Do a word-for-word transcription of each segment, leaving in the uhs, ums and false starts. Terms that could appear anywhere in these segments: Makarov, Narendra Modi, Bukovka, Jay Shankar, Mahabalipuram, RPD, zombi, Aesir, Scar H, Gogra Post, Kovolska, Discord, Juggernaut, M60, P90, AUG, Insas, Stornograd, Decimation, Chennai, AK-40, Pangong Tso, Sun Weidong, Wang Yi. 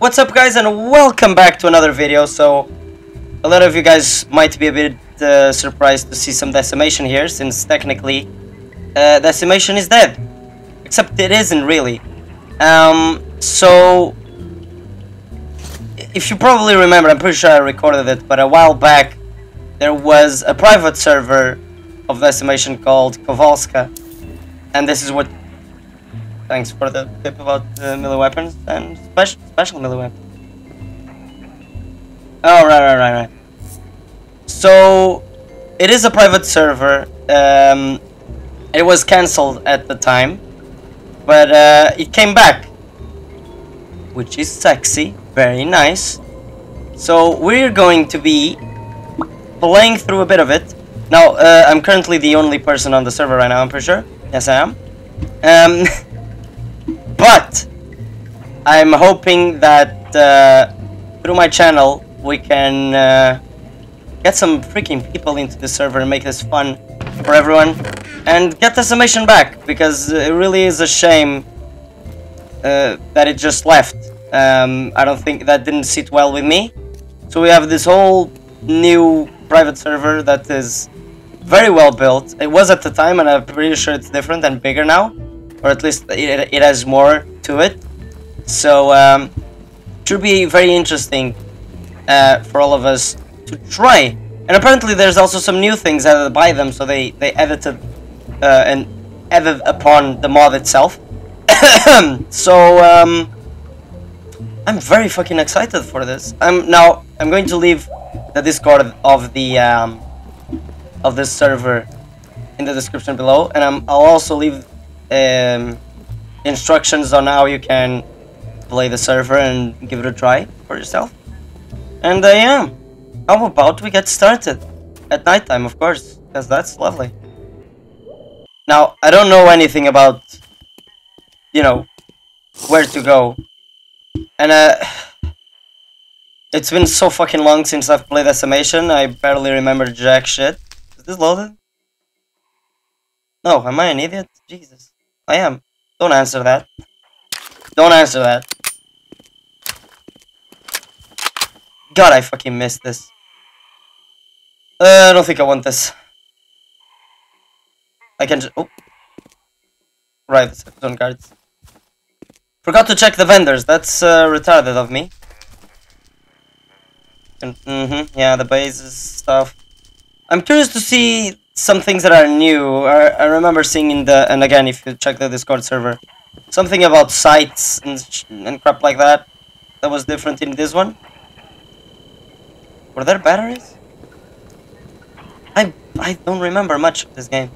What's up, guys, and welcome back to another video. So a lot of you guys might be a bit uh, surprised to see some decimation here, since technically uh, decimation is dead, except it isn't really. Um, so if you probably remember, I'm pretty sure I recorded it, but a while back there was a private server of decimation called Kovolska, and this is what. Thanks for the tip about uh, melee weapons and special special melee weapons. Oh right, right, right, right. So it is a private server. Um, it was cancelled at the time, but uh, it came back, which is sexy, very nice. So we're going to be playing through a bit of it. Now uh, I'm currently the only person on the server right now. I'm pretty sure. Yes, I am. Um. But I'm hoping that uh, through my channel we can uh, get some freaking people into the server and make this fun for everyone and get the decimation back, because it really is a shame uh, that it just left. Um, I don't think that didn't sit well with me. So we have this whole new private server that is very well built. It was at the time, and I'm pretty sure it's different and bigger now. Or at least it, it has more to it. So um, should be very interesting uh, for all of us to try. And apparently there's also some new things added by them. So they, they edited uh, and added upon the mod itself. so um, I'm very fucking excited for this. I'm now I'm going to leave the Discord of the um, of this server in the description below, and I'm, I'll also leave Um, instructions on how you can play the server and give it a try for yourself. And uh, yeah, how about we get started? At night time, of course, because that's lovely. Now, I don't know anything about, you know, where to go. And uh, it's been so fucking long since I've played Decimation, I barely remember jack shit. Is this loaded? No, am I an idiot? Jesus. I am. Don't answer that. Don't answer that. God, I fucking missed this. Uh, I don't think I want this. I can just... Oh. Right, zone guards. Forgot to check the vendors. That's uh, retarded of me. Mm-hmm. Yeah, the bases stuff. I'm curious to see some things that are new. I, I remember seeing in the, and again, if you check the Discord server, something about sites and, and crap like that, that was different in this one. Were there batteries? I, I don't remember much of this game.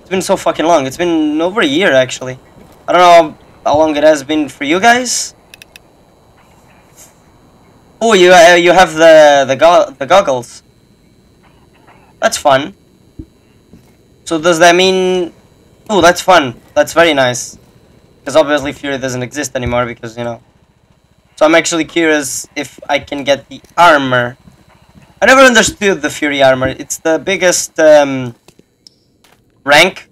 It's been so fucking long. It's been over a year, actually. I don't know how long it has been for you guys. Oh, you uh, you have the, the, go the goggles. That's fun. So does that mean... Oh, that's fun. That's very nice. Because obviously Fury doesn't exist anymore, because, you know. So I'm actually curious if I can get the armor. I never understood the Fury armor. It's the biggest um, rank.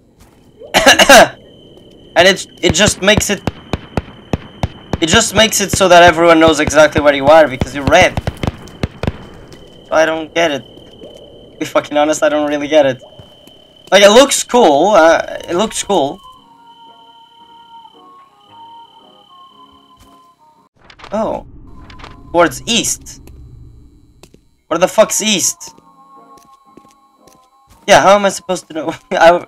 And it, it just makes it... It just makes it so that everyone knows exactly where you are, because you're red. So I don't get it. To be fucking honest, I don't really get it. Like, it looks cool, uh, it looks cool. Oh. Towards east. Where the fuck's east? Yeah, how am I supposed to know? I,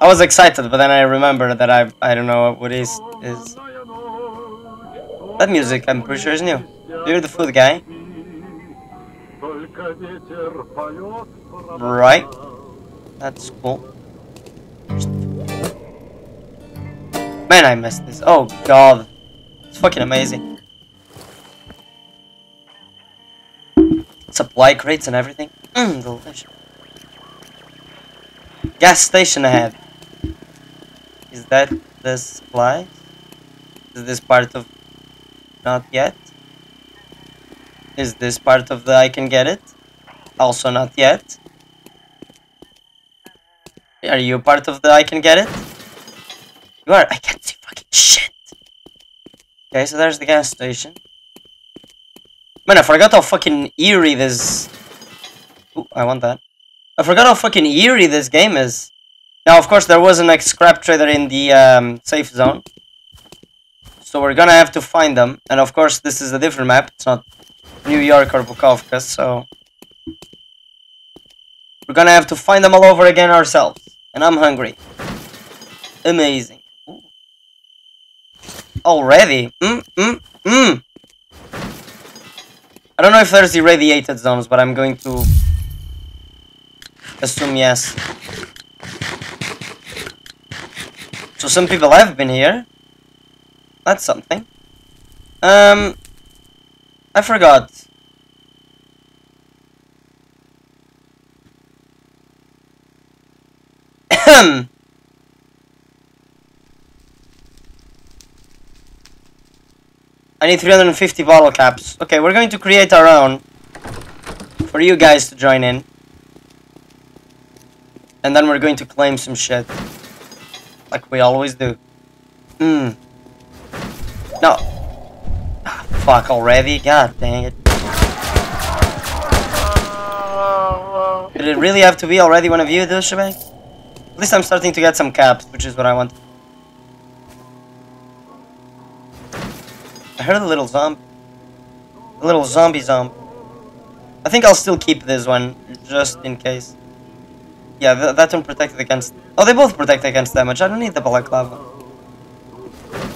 I was excited, but then I remember that I I don't know what east is. That music, I'm pretty sure, is new. You're the food guy. Right. That's cool. Man, I missed this. Oh god. It's fucking amazing. Supply crates and everything. Mmm, delicious. Gas station ahead. Is that the supply? Is this part of... Not yet. Is this part of the I can get it? Also not yet. Are you part of the I can get it? You are. I can't see fucking shit. Okay, so there's the gas station. Man, I forgot how fucking eerie this... Ooh, I want that. I forgot how fucking eerie this game is. Now, of course, there was an ex-scrap trader in the um, safe zone. So we're gonna have to find them. And of course, this is a different map. It's not New York or Bukovka, so... We're gonna have to find them all over again ourselves. And I'm hungry. Amazing. Ooh. Already? Mm, mm, mm. I don't know if there's irradiated zones, but I'm going to assume yes. So some people have been here. That's something. Um, I forgot. Ahem. I need three hundred fifty bottle caps. Okay, we're going to create our own for you guys to join in. And then we're going to claim some shit. Like we always do. Hmm. No. Ah, fuck already? God dang it. Did it really have to be already one of you, douchebag? At least I'm starting to get some caps, which is what I want. I heard a little zombie. A little zombie zombie. I think I'll still keep this one, just in case. Yeah, th that one protected against... Oh, they both protect against damage. I don't need the balaclava.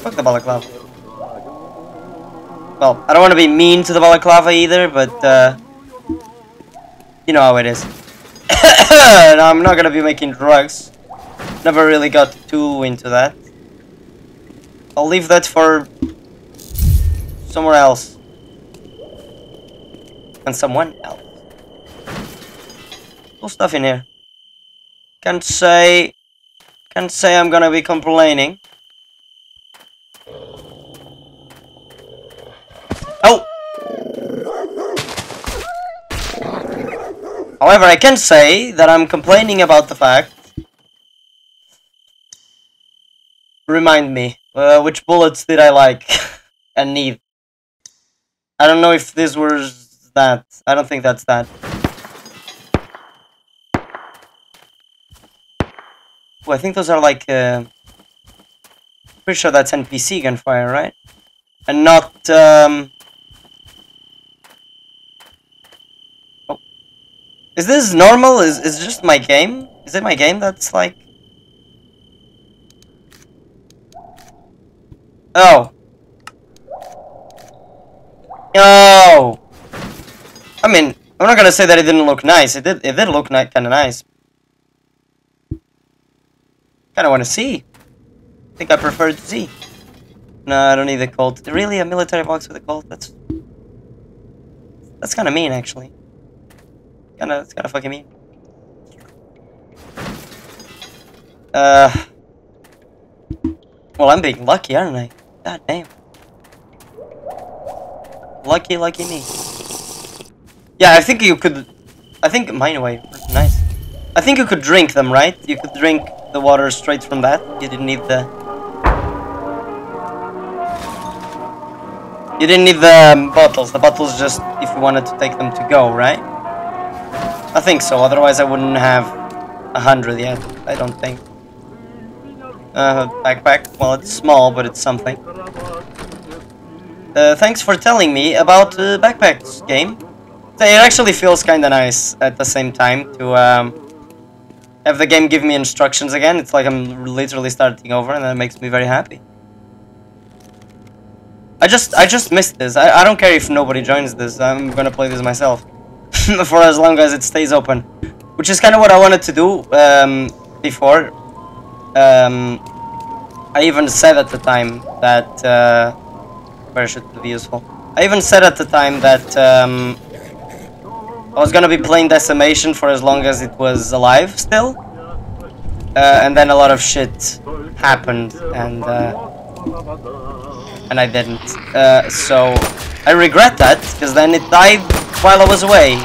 Fuck the balaclava. Well, I don't want to be mean to the balaclava either, but... Uh, you know how it is. No, I'm not gonna be making drugs. Never really got too into that. I'll leave that for... somewhere else. And someone else. Cool stuff in here. Can't say... Can't say I'm gonna be complaining. Oh! However, I can say that I'm complaining about the fact... Remind me, uh, which bullets did I like and need? I don't know if this was that. I don't think that's that. Ooh, I think those are like... Uh, pretty sure that's N P C gunfire, right? And not... Um... Oh. Is this normal? Is, is it just my game? Is it my game that's like... Oh. Oh, I mean, I'm not gonna say that it didn't look nice. It did. It did look ni kind of nice. Kind of want to see. I think I prefer to see. No, I don't need the Colt. Really, a military box with a Colt? That's that's kind of mean, actually. Kind of, it's kind of fucking mean. Uh. Well, I'm being lucky, aren't I? God damn. Lucky, lucky me. Yeah, I think you could... I think... Mine way. Nice. I think you could drink them, right? You could drink the water straight from that. You didn't need the... You didn't need the um, bottles. The bottles just if you wanted to take them to go, right? I think so. Otherwise, I wouldn't have a hundred yet. I don't think. Uh, backpack. Well, it's small, but it's something. Uh, thanks for telling me about uh, backpacks game. It actually feels kinda nice at the same time to um, have the game give me instructions again. It's like I'm literally starting over, and that makes me very happy. I just I just missed this. I, I don't care if nobody joins this. I'm gonna play this myself for as long as it stays open, which is kinda what I wanted to do um, before. Um, I even said at the time that... Uh, Parachute would be useful. I even said at the time that um, I was gonna be playing Decimation for as long as it was alive still, uh, and then a lot of shit happened, and uh, and I didn't. Uh, so I regret that because then it died while I was away.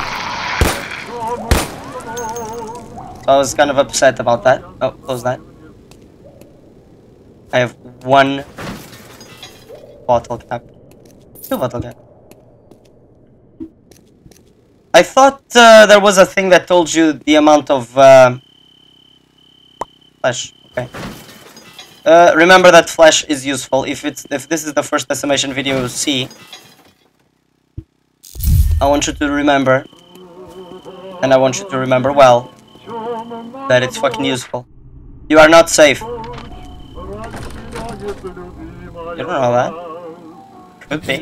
So I was kind of upset about that. Oh, close that. I have one. Bottle cap. Two bottle cap. I thought uh, there was a thing that told you the amount of uh, flesh. Okay. Uh, remember that flesh is useful. If it's if this is the first decimation video you see, I want you to remember, and I want you to remember well, that it's fucking useful. You are not safe. You don't know that. Could be.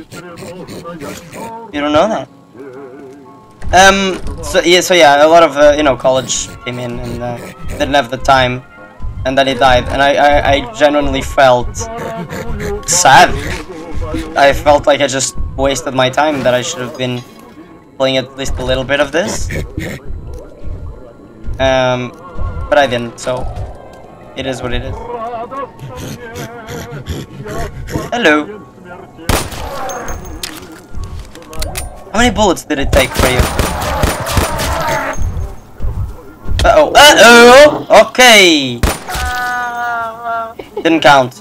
You don't know that. Um. So yeah. So yeah. A lot of uh, you know college came in and uh, didn't have the time, and then he died. And I, I, I genuinely felt sad. I felt like I just wasted my time. That I should have been playing at least a little bit of this. Um. But I didn't. So it is what it is. Hello. How many bullets did it take for you? Uh-oh. Uh-oh! Okay! Didn't count.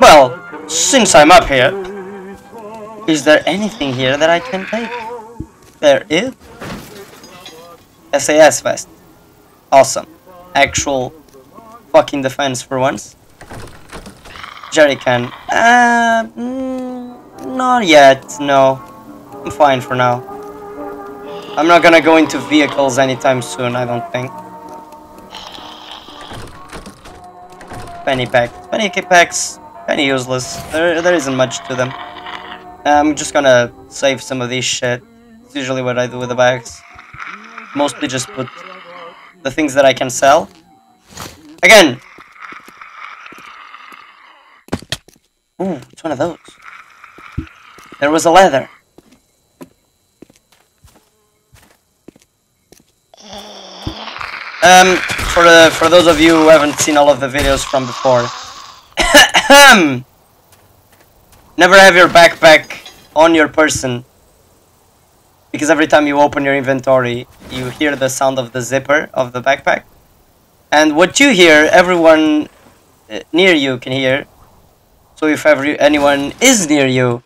Well, since I'm up here, is there anything here that I can take? There is. S A S vest. Awesome. Actual fucking defense for once. Jerry can. Uh, mm, not yet, no. I'm fine for now. I'm not gonna go into vehicles anytime soon, I don't think. Penny pack. Penny packs. Penny useless. There, there isn't much to them. I'm just gonna save some of this shit. It's usually what I do with the bags. Mostly just put the things that I can sell. Again! Ooh, it's one of those. There was a leather. Um, for, uh, for those of you who haven't seen all of the videos from before. Never have your backpack on your person. Because every time you open your inventory, you hear the sound of the zipper of the backpack. And what you hear, everyone near you can hear. So if every, anyone is near you,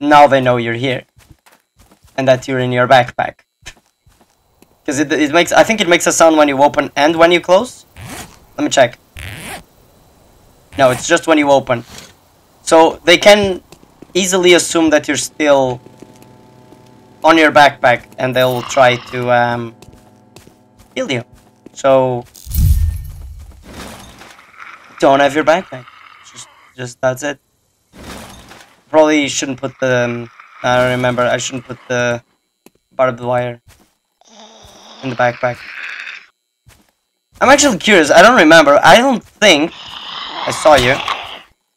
now they know you're here. And that you're in your backpack. Because it, it makes, I think it makes a sound when you open and when you close. Let me check. No, it's just when you open. So they can easily assume that you're still on your backpack, and they'll try to um, kill you. So don't have your backpack. Just, just that's it. Probably shouldn't put the. Um, I don't remember. I shouldn't put the barbed wire in the backpack. I'm actually curious. I don't remember. I don't think I saw you.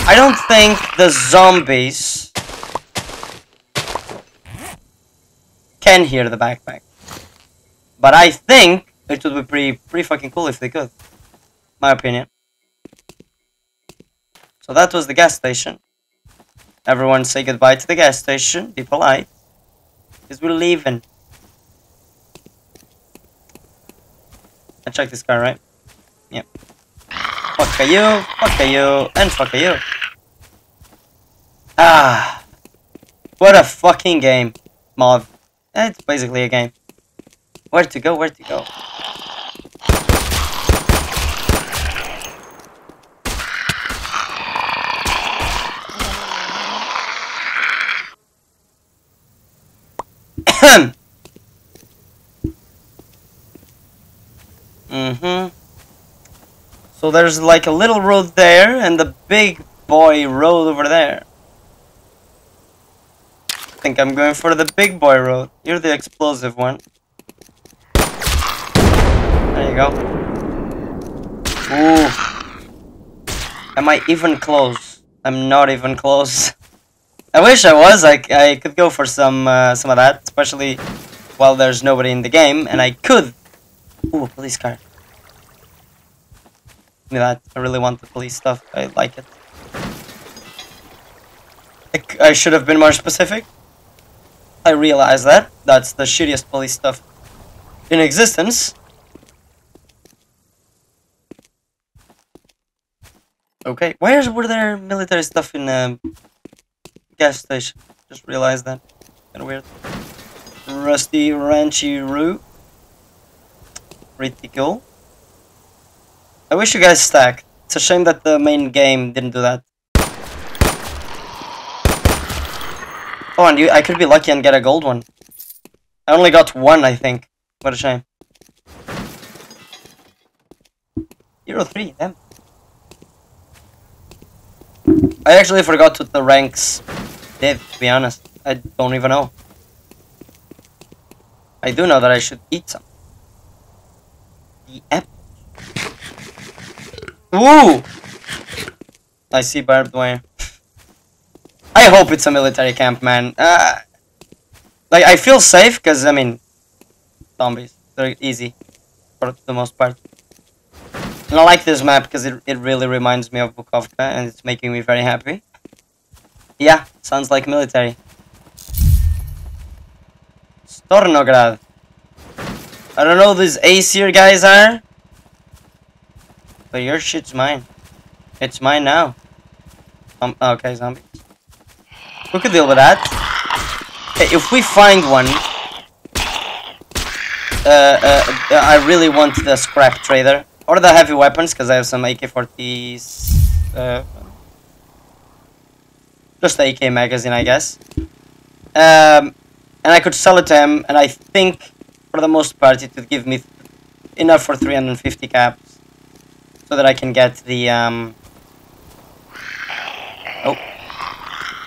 I don't think the zombies can hear the backpack, but I think it would be pretty, pretty fucking cool if they could. My opinion. So that was the gas station. Everyone say goodbye to the gas station. Be polite, because we're leaving. I checked this car, right? Yep. Fuck you, fuck you, and fuck you. Ah, what a fucking game, mod. It's basically a game. Where to go, where to go. Mm-hmm. So there's like a little road there and the big boy road over there. I think I'm going for the big boy road. You're the explosive one. There you go. Ooh. Am I even close? I'm not even close. I wish I was. I, I could go for some uh, some of that, especially while there's nobody in the game, and I could. Ooh, a police car. Give me that. I really want the police stuff. I like it. I, I should have been more specific. I realize that. That's the shittiest police stuff in existence. Okay, where were there military stuff in a um, gas station? Just realized that. Kind of weird. Rusty Ranchy Roo. Pretty cool. I wish you guys stacked. It's a shame that the main game didn't do that. Oh, and you, I could be lucky and get a gold one. I only got one, I think. What a shame. zero three, damn. I actually forgot what the ranks did, to be honest. I don't even know. I do know that I should eat some. The apple. Woo! I see barbed wire. I hope it's a military camp, man. Uh, like, I feel safe, because, I mean, zombies. They're easy, for the most part. And I like this map because it, it really reminds me of Bukovka and it's making me very happy. Yeah, sounds like military. Stornograd. I don't know who these Aesir guys are. But your shit's mine. It's mine now. Um, okay, zombies. We could deal with that. Okay, if we find one... Uh, uh, I really want the scrap trader. Or the heavy weapons, because I have some A K forties, uh, just the A K magazine, I guess. Um, and I could sell it to him, and I think, for the most part, it would give me enough for three hundred fifty caps, so that I can get the, um... Oh.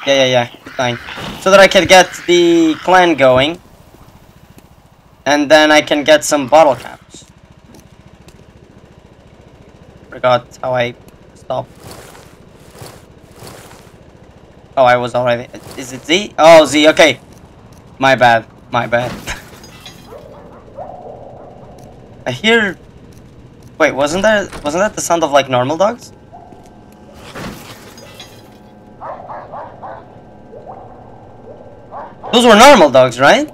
Yeah, yeah, yeah, good line. So that I can get the clan going, and then I can get some bottle caps. Forgot how I stopped. Oh, I was already. Is it Z? Oh, Z. Okay. My bad. My bad. I hear. Wait, wasn't there? Wasn't that the sound of like normal dogs? Those were normal dogs, right?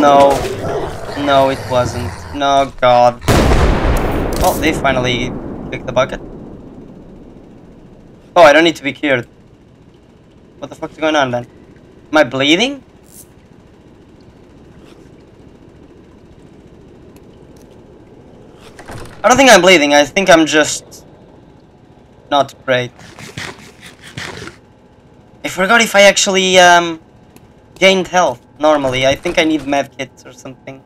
No. No, it wasn't. No, God. Oh, they finally picked the bucket. Oh, I don't need to be cured. What the fuck's going on then? Am I bleeding? I don't think I'm bleeding. I think I'm just... not great. I forgot if I actually um, gained health normally. I think I need medkits or something.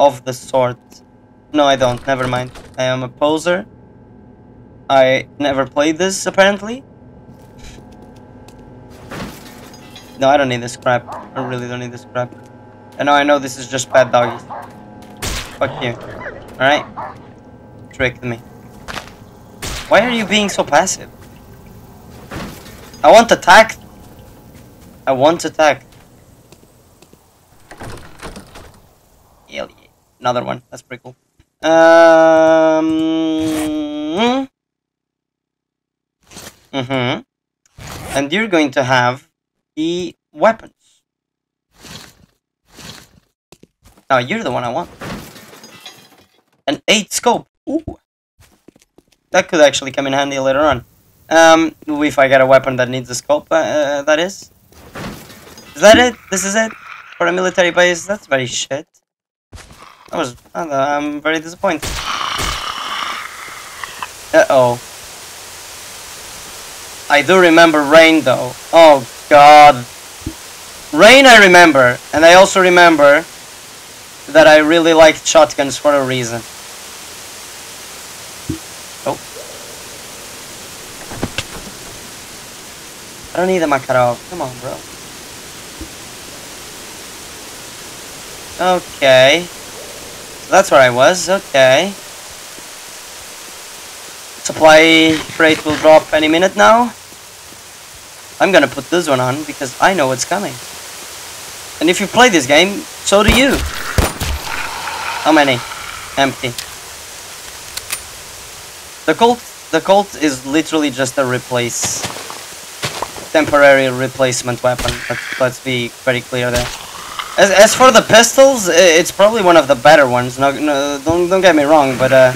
Of the sort. No, I don't. Never mind. I am a poser. I never played this, apparently. No, I don't need this crap. I really don't need this crap. And now I know this is just bad doggies. Fuck you. Alright. Tricked me. Why are you being so passive? I want attacked. I want attacked. Another one. That's pretty cool. Um, mm-hmm. And you're going to have the weapons. Now you're the one I want. An eight scope. Ooh. That could actually come in handy later on. Um, if I get a weapon that needs a scope, uh, that is. Is that it? This is it? For a military base? That's very shit. I was, I'm very disappointed. Uh-oh. I do remember rain, though. Oh, God. Rain I remember. And I also remember that I really liked shotguns for a reason. Oh. I don't need a Makarov. Come on, bro. Okay. That's where I was, okay. Supply crate will drop any minute now. I'm gonna put this one on because I know what's coming. And if you play this game, so do you. How many? Empty. The Colt, the Colt is literally just a replace. Temporary replacement weapon. Let's, let's be very clear there. As as for the pistols, it's probably one of the better ones. No, no, don't don't get me wrong, but uh,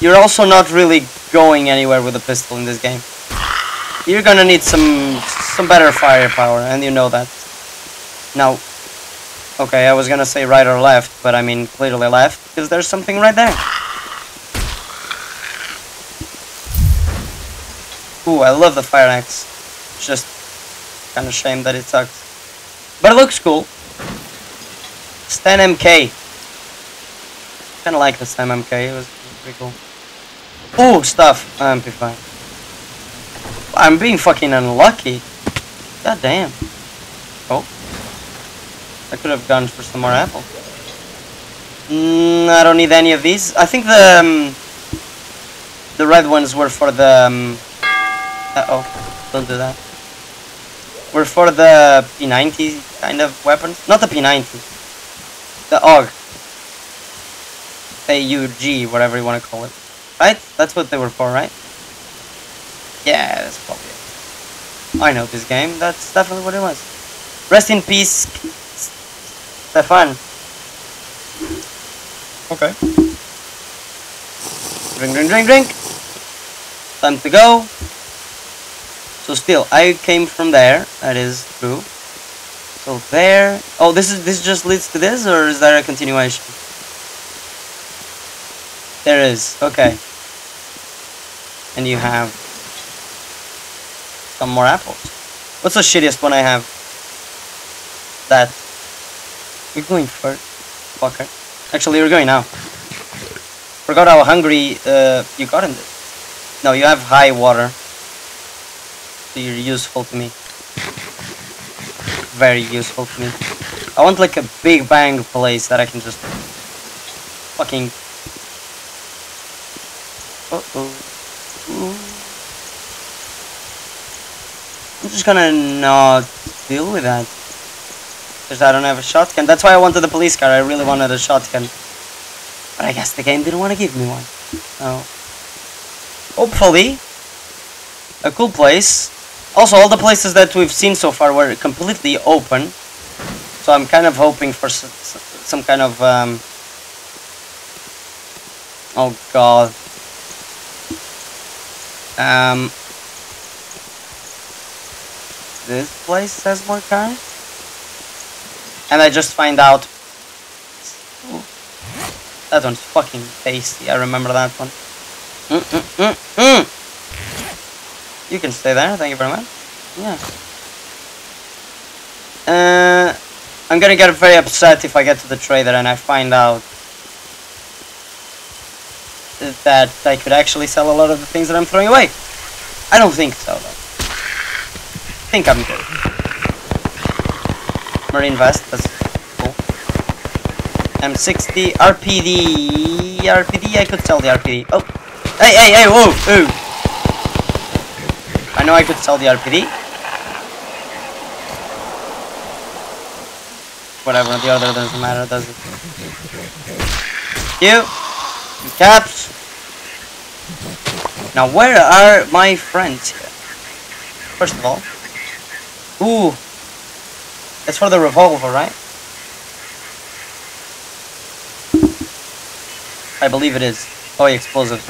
you're also not really going anywhere with a pistol in this game. You're gonna need some some better firepower, and you know that. Now, okay, I was gonna say right or left, but I mean clearly left because there's something right there. Ooh, I love the fire axe. It's just kind of shame that it sucks. But it looks cool. Stan M K. Kind of like the Stan M K. It was pretty cool. Ooh, stuff. M P five. I'm being fucking unlucky. God damn. Oh. I could have gone for some more apple. Mm, I don't need any of these. I think the um, the red ones were for the. Um, uh oh. Don't do that. We're for the P ninety kind of weapons. Not the P ninety. The A U G. A U G, whatever you want to call it. Right? That's what they were for, right? Yeah, that's probably it. I know this game. That's definitely what it was. Rest in peace, Stefan. Okay. Drink, drink, drink, drink. Time to go. So still, I came from there, that is true. So there... Oh, this is this just leads to this, or is there a continuation? There is, okay. And you have... some more apples. What's the shittiest one I have? That. You're going first, fucker. Actually, you're going now. Forgot how hungry uh, you got in this. No, you have high water. So you're useful to me. Very useful to me. I want like a big bang place that I can just fucking... Uh-oh. I'm just gonna not deal with that. Because I don't have a shotgun. That's why I wanted the police car. I really wanted a shotgun. But I guess the game didn't want to give me one. Oh. Hopefully. A cool place. Also, all the places that we've seen so far were completely open, so I'm kind of hoping for s s some kind of, um... oh god. Um... This place has more cars? And I just find out... Ooh. That one's fucking tasty, I remember that one. Mm -mm -mm -mm. You can stay there, thank you very much. Yeah. Uh, I'm gonna get very upset if I get to the trader and I find out that I could actually sell a lot of the things that I'm throwing away. I don't think so, though. I think I'm good. Marine vest, that's cool. M sixty, R P D, R P D, I could sell the R P D. Oh, hey, hey, hey, whoa, whoa. I know I could sell the R P D. Whatever, the other doesn't matter, does it? You! Caps! Now where are my friends here? First of all... Ooh! It's for the revolver, right? I believe it is. Oh, explosive.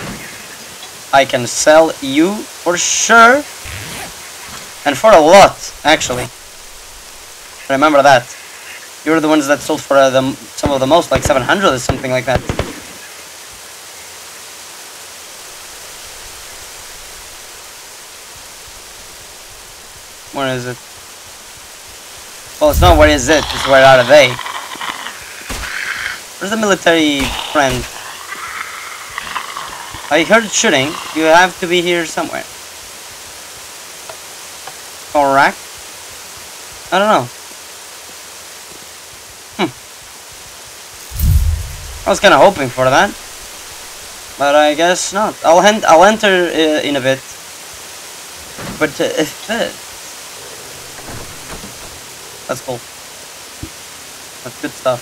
I can sell you for sure. And for a lot, actually. Remember that. You were the ones that sold for uh, the, some of the most, like seven hundred or something like that. Where is it? Well, it's not where is it, it's where are they? Where's the military friend? I heard shooting. You have to be here somewhere. Correct? I don't know. Hmm. I was kind of hoping for that, but I guess not. I'll hand. I'll enter uh, in a bit. But uh, if this, that's cool. That's good stuff.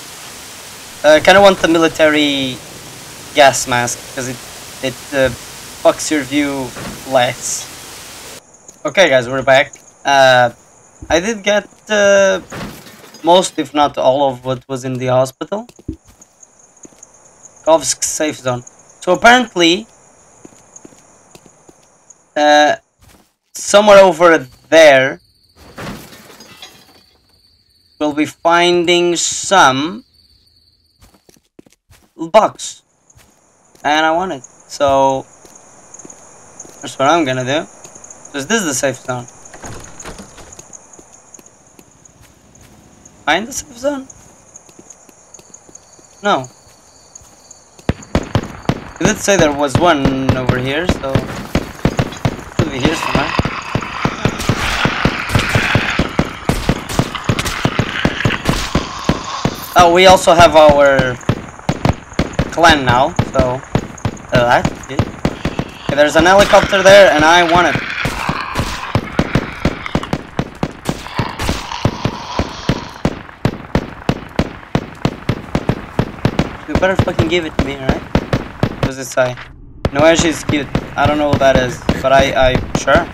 Uh, I kind of want the military gas mask because it. It uh, fucks your view less. Okay guys, we're back. Uh, I did get uh, most, if not all, of what was in the hospital. Kovolska safe zone. So apparently, uh, somewhere over there, we'll be finding some box, and I want it. So that's what I'm gonna do. Because this is the safe zone. Find the safe zone? No. It did say there was one over here, so it could be here somewhere. Oh, we also have our clan now, so uh, that's good. Okay, there's an helicopter there, and I want it. You better fucking give it to me, right? What does it say? Noesh is cute. I don't know what that is, but I, I, sure.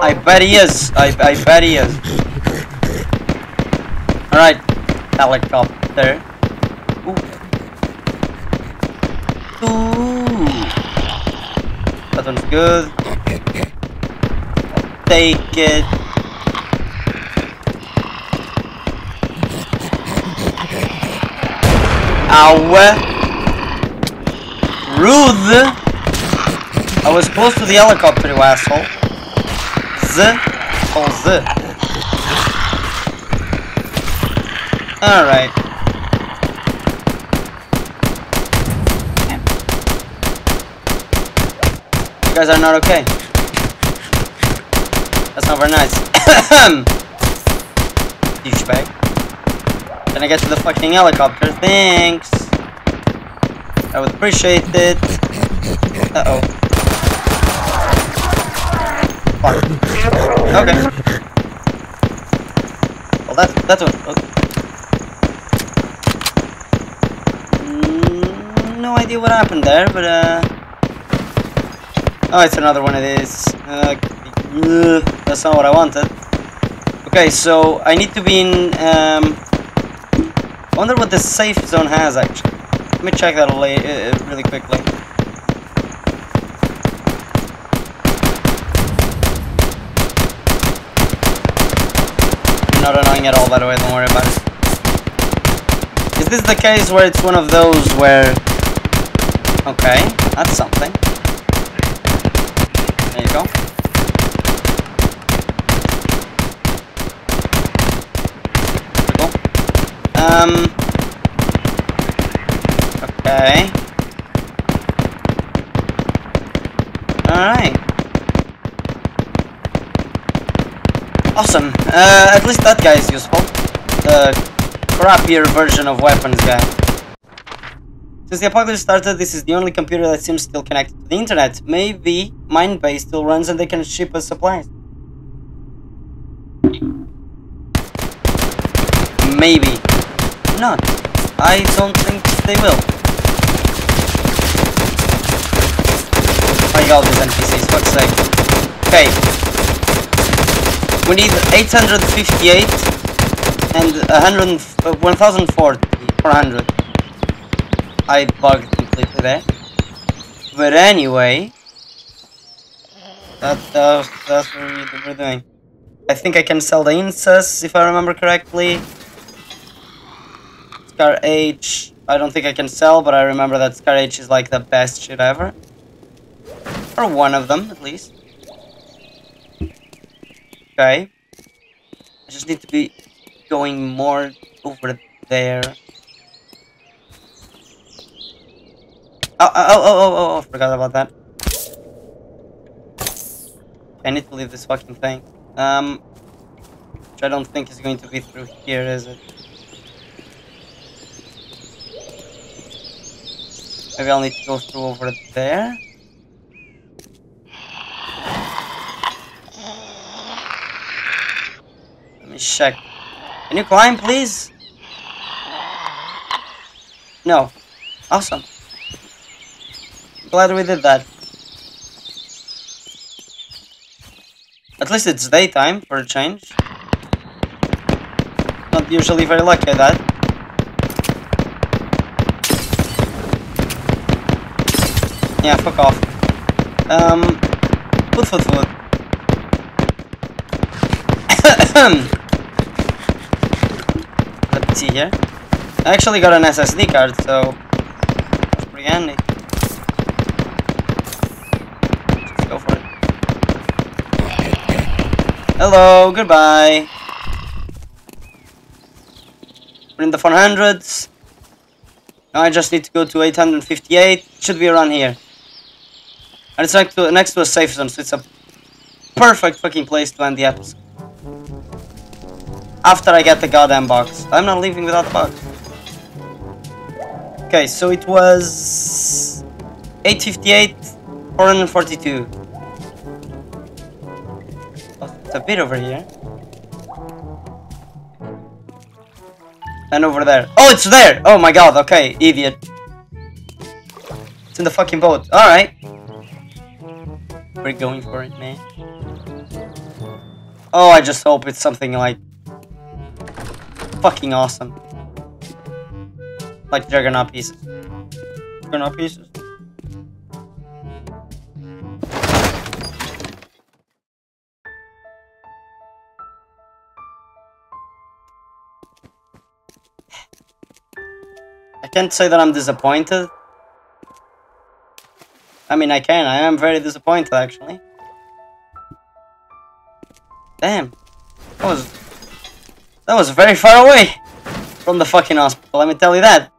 I bet he is. I, I bet he is. Alright. Helicopter. Ooh. Ooh. That one's good. I'll take it. Ow! Rude! I was close to the helicopter, you asshole. Z. Call Z. Alright. You guys are not okay. That's not very nice. Douchebag. Can I get to the fucking helicopter? Thanks! I would appreciate it. Uh-oh. Fuck. Okay. Well, that's... that's what... Okay. No idea what happened there, but uh... oh, it's another one of these. Uh, that's not what I wanted. Okay, so I need to be in... Um, I wonder what the safe zone has, actually. Let me check that uh, really quickly. Not annoying at all, by the way, don't worry about it. Is this the case where it's one of those where... Okay, that's something. There you go. Um, okay. Alright. Awesome. Uh, at least that guy is useful. The crappier version of weapons guy. Since the apocalypse started, this is the only computer that seems still connected to the internet. Maybe Mindbase still runs and they can ship us supplies. Maybe. Not. I don't think they will. I got these N P Cs, fuck's sake. Okay. We need eight hundred fifty-eight and one thousand forty, four hundred. I bugged completely there. But anyway... That, that, that's what we're doing. I think I can sell the Insas, if I remember correctly. Scar H, I don't think I can sell, but I remember that Scar H is like the best shit ever. Or one of them, at least. Okay. I just need to be going more over there. Oh, oh, oh, oh, oh, oh, forgot about that. I need to leave this fucking thing. Um, which I don't think is going to be through here, is it? Maybe I'll need to go through over there. Let me check. Can you climb, please? No. Awesome. Glad we did that. At least it's daytime for a change. usually very lucky at that. Yeah, fuck off. Um, foot, foot, foot. Let me see here. I actually got an S S D card, so that's pretty handy. Let's go for it. Hello, goodbye. We're in the four hundreds. Now I just need to go to eight hundred fifty-eight. Should be around here. And it's next to, next to a safe zone, so it's a perfect fucking place to end the episode. After I get the goddamn box. I'm not leaving without the box. Okay, so it was... eight fifty-eight, four forty-two. Oh, it's a bit over here. And over there. Oh, it's there! Oh my god, okay, idiot. It's in the fucking boat. Alright. We're going for it, man. Oh, I just hope it's something like fucking awesome. Like Juggernaut pieces. Juggernaut pieces? I can't say that I'm disappointed. I mean, I can. I am very disappointed, actually. Damn. That was... That was very far away from the fucking hospital, let me tell you that.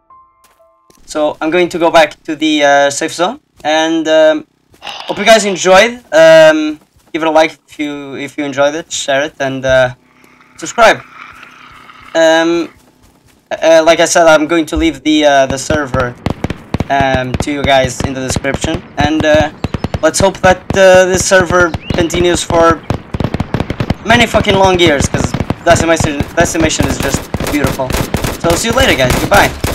So, I'm going to go back to the uh, safe zone. And, um... hope you guys enjoyed. Um... Give it a like if you, if you enjoyed it. Share it and, uh... subscribe. Um... Uh, like I said, I'm going to leave the, uh, the server... Um, to you guys in the description, and uh, let's hope that uh, this server continues for many fucking long years, because decimation, decimation is just beautiful. So see you later, guys. Goodbye.